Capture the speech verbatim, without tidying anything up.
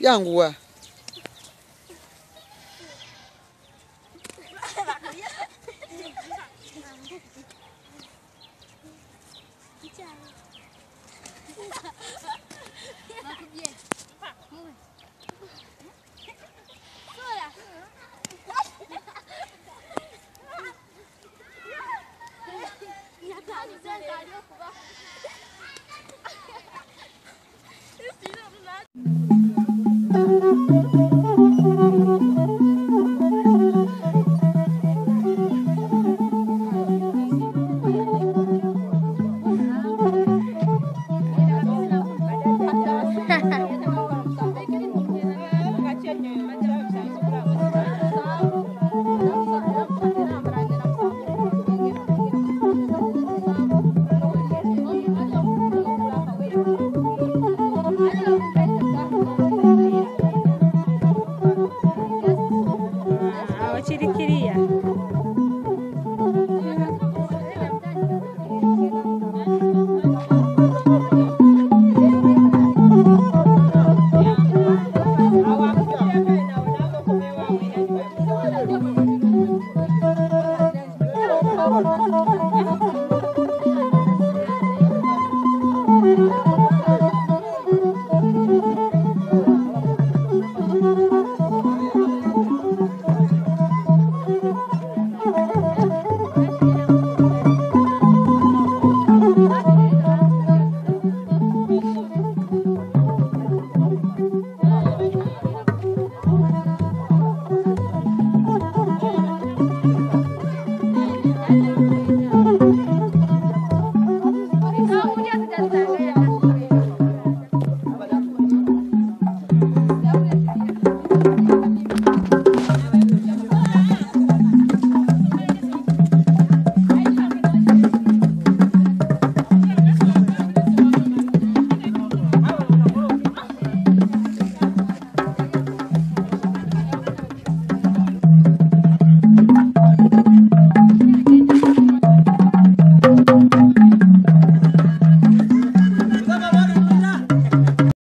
养我啊。